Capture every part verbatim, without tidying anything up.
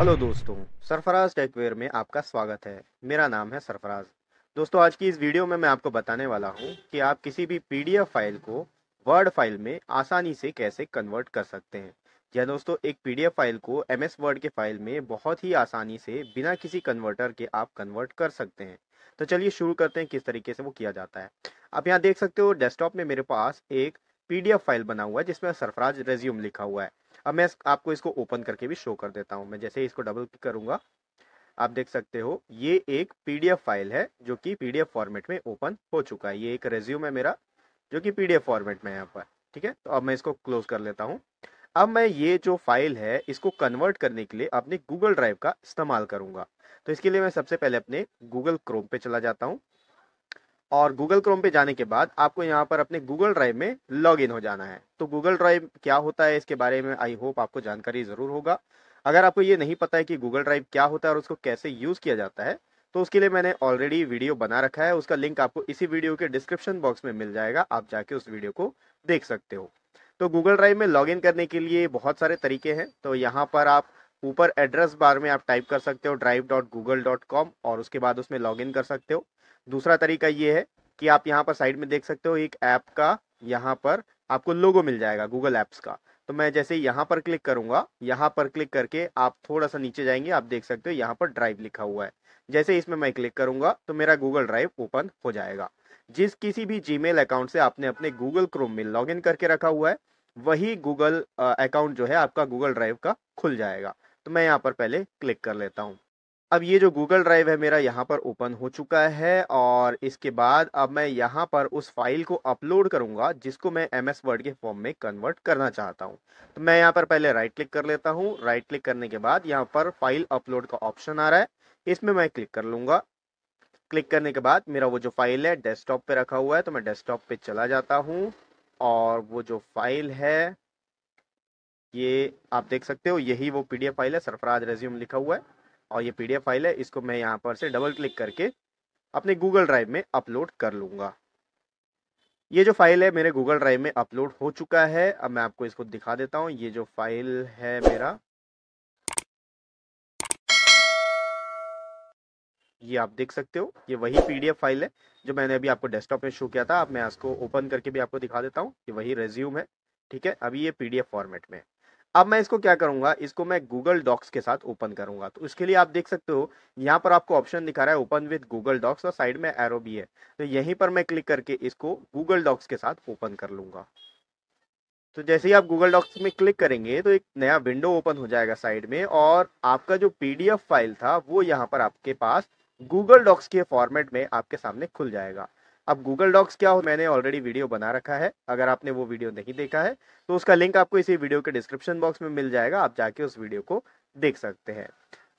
Hello दोस्तों, सरफराज टेकवेयर में आपका स्वागत है। मेरा नाम है सरफराज। दोस्तों, आज की इस वीडियो में मैं आपको बताने वाला हूं कि आप किसी भी पीडीएफ फाइल को वर्ड फाइल में आसानी से कैसे कन्वर्ट कर सकते हैं। यह दोस्तों एक पीडीएफ फाइल को एमएस वर्ड के फाइल में बहुत ही आसानी से बिना किसी कन्वर्टर के आप कन्वर्ट कर सकते हैं। तो चलिए शुरू करते हैं किस तरीके से वो किया जाता है। आप यहाँ देख सकते हो डेस्कटॉप में मेरे पास एक पीडीएफ फाइल बना हुआ है जिसमें सरफराज रेज्यूम लिखा हुआ है। अब मैं आपको इसको ओपन करके भी शो कर देता हूं। मैं जैसे इसको डबल क्लिक करूंगा, आप देख सकते हो ये एक पीडीएफ फाइल है जो कि पीडीएफ फॉर्मेट में ओपन हो चुका है। ये एक रेज्यूम है मेरा जो कि पीडीएफ फॉर्मेट में है यहाँ पर। ठीक है, तो अब मैं इसको क्लोज कर लेता हूँ। अब मैं ये जो फाइल है इसको कन्वर्ट करने के लिए अपने गूगल ड्राइव का इस्तेमाल करूंगा। तो इसके लिए मैं सबसे पहले अपने गूगल क्रोम पे चला जाता हूँ और गूगल क्रोम पे जाने के बाद आपको यहाँ पर अपने गूगल ड्राइव में लॉगिन हो जाना है। तो गूगल ड्राइव क्या होता है इसके बारे में आई होप आपको जानकारी ज़रूर होगा। अगर आपको ये नहीं पता है कि गूगल ड्राइव क्या होता है और उसको कैसे यूज़ किया जाता है तो उसके लिए मैंने ऑलरेडी वीडियो बना रखा है। उसका लिंक आपको इसी वीडियो के डिस्क्रिप्शन बॉक्स में मिल जाएगा, आप जाके उस वीडियो को देख सकते हो। तो गूगल ड्राइव में लॉगिन करने के लिए बहुत सारे तरीके हैं। तो यहाँ पर आप ऊपर एड्रेस बार में आप टाइप कर सकते हो drive dot Google dot com और उसके बाद उसमें लॉगिन कर सकते हो। दूसरा तरीका ये है कि आप यहाँ पर साइड में देख सकते हो एक ऐप का यहाँ पर आपको लोगो मिल जाएगा गूगल ऐप्स का। तो मैं जैसे यहाँ पर क्लिक करूँगा, यहाँ पर क्लिक करके आप थोड़ा सा नीचे जाएंगे, आप देख सकते हो यहाँ पर ड्राइव लिखा हुआ है। जैसे इसमें मैं क्लिक करूँगा तो मेरा गूगल ड्राइव ओपन हो जाएगा। जिस किसी भी जीमेल अकाउंट से आपने अपने गूगल क्रोम में लॉगिन करके रखा हुआ है वही गूगल अकाउंट जो है आपका गूगल ड्राइव का खुल जाएगा। तो मैं यहाँ पर पहले क्लिक कर लेता हूँ। अब ये जो गूगल ड्राइव है मेरा यहाँ पर ओपन हो चुका है और इसके बाद अब मैं यहाँ पर उस फाइल को अपलोड करूँगा जिसको मैं एम एस वर्ड के फॉर्म में कन्वर्ट करना चाहता हूँ। तो मैं यहाँ पर पहले राइट क्लिक कर लेता हूँ। राइट क्लिक करने के बाद यहाँ पर फाइल अपलोड का ऑप्शन आ रहा है, इसमें मैं क्लिक कर लूँगा। क्लिक करने के बाद मेरा वो जो फाइल है डेस्कटॉप पे रखा हुआ है तो मैं डेस्कटॉप पे चला जाता हूँ और वो जो फाइल है ये आप देख सकते हो, यही वो पीडीएफ फाइल है, सरफराज रेज्यूम लिखा हुआ है और ये पीडीएफ फाइल है। इसको मैं यहाँ पर से डबल क्लिक करके अपने गूगल ड्राइव में अपलोड कर लूँगा। ये जो फाइल है मेरे गूगल ड्राइव में अपलोड हो चुका है। अब मैं आपको इसको दिखा देता हूँ। ये जो फाइल है मेरा ये आप देख सकते हो, ये वही पीडीएफ फाइल है जो मैंने अभी आपको डेस्कटॉप में शो किया था। अब मैं इसको ओपन करके भी आपको दिखा देता हूँ। ये वही रेज्यूम है, ठीक है। अभी ये पीडीएफ फॉर्मेट में। अब मैं इसको क्या करूँगा, इसको मैं गूगल डॉक्स के साथ ओपन करूँगा। तो उसके लिए आप देख सकते हो यहाँ पर आपको ऑप्शन दिखा रहा है ओपन विद गूगल डॉक्स और साइड में एरो भी है। तो यहीं पर मैं क्लिक करके इसको गूगल डॉक्स के साथ ओपन कर लूँगा। तो जैसे ही आप गूगल डॉक्स में क्लिक करेंगे तो एक नया विंडो ओपन हो जाएगा साइड में और आपका जो पीडीएफ फाइल था वो यहाँ पर आपके पास गूगल डॉक्स के फॉर्मेट में आपके सामने खुल जाएगा। अब गूगल डॉक्स क्या हो, मैंने ऑलरेडी वीडियो बना रखा है। अगर आपने वो वीडियो नहीं देखा है तो उसका लिंक आपको इसी वीडियो के डिस्क्रिप्शन बॉक्स में मिल जाएगा, आप जाके उस वीडियो को देख सकते हैं।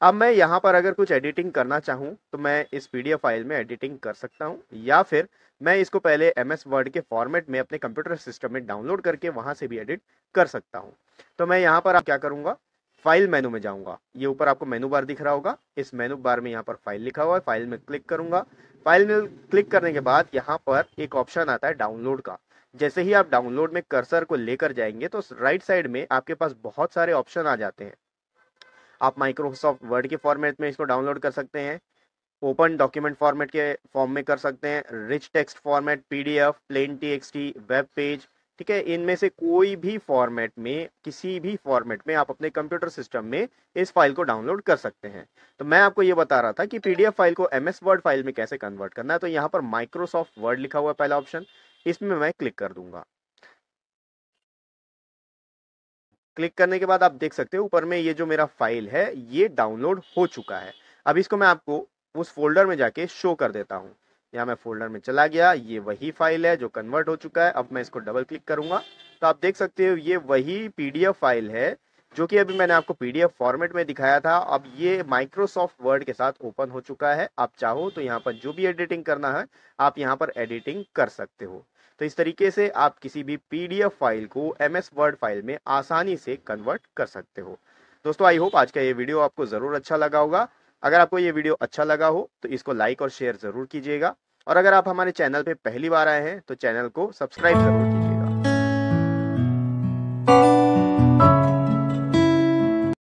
अब मैं यहाँ पर अगर कुछ एडिटिंग करना चाहूँ तो मैं इस पीडीएफ फाइल में एडिटिंग कर सकता हूँ या फिर मैं इसको पहले एमएस वर्ड के फॉर्मेट में अपने कंप्यूटर सिस्टम में डाउनलोड करके वहाँ से भी एडिट कर सकता हूँ। तो मैं यहाँ पर आप क्या करूँगा, फाइल मेनू में जाऊँगा। ये ऊपर आपको मेनू बार दिख रहा होगा, इस मेनू बार में यहाँ पर फाइल लिखा हुआ है, फाइल में क्लिक करूँगा। फाइल में क्लिक करने के बाद यहाँ पर एक ऑप्शन आता है डाउनलोड का। जैसे ही आप डाउनलोड में कर्सर को लेकर जाएंगे तो राइट साइड में आपके पास बहुत सारे ऑप्शन आ जाते हैं। आप माइक्रोसॉफ्ट वर्ड के फॉर्मेट में इसको डाउनलोड कर सकते हैं, ओपन डॉक्यूमेंट फॉर्मेट के फॉर्म में कर सकते हैं, rich text format, PDF, plain TXT, web page, ठीक है। इनमें से कोई भी फॉर्मेट में, किसी भी फॉर्मेट में आप अपने कंप्यूटर सिस्टम में इस फाइल को डाउनलोड कर सकते हैं। तो मैं आपको ये बता रहा था कि पीडीएफ फाइल को एमएस वर्ड फाइल में कैसे कन्वर्ट करना है। तो यहाँ पर माइक्रोसॉफ्ट वर्ड लिखा हुआ पहला ऑप्शन, इसमें मैं क्लिक कर दूंगा। क्लिक करने के बाद आप देख सकते हो ऊपर में ये जो मेरा फाइल है ये डाउनलोड हो चुका है। अब इसको मैं आपको उस फोल्डर में जाके शो कर देता हूँ। यहाँ मैं फोल्डर में चला गया, ये वही फाइल है जो कन्वर्ट हो चुका है। अब मैं इसको डबल क्लिक करूँगा तो आप देख सकते हो ये वही पीडीएफ फाइल है जो कि अभी मैंने आपको पीडीएफ फॉर्मेट में दिखाया था। अब ये माइक्रोसॉफ्ट वर्ड के साथ ओपन हो चुका है। आप चाहो तो यहाँ पर जो भी एडिटिंग करना है आप यहाँ पर एडिटिंग कर सकते हो। तो इस तरीके से आप किसी भी पीडीएफ फाइल को एमएस वर्ड फाइल में आसानी से कन्वर्ट कर सकते हो। दोस्तों, आई होप आज का ये वीडियो आपको ज़रूर अच्छा लगा होगा। अगर आपको ये वीडियो अच्छा लगा हो तो इसको लाइक और शेयर ज़रूर कीजिएगा और अगर आप हमारे चैनल पे पहली बार आए हैं तो चैनल को सब्सक्राइब ज़रूर कीजिए।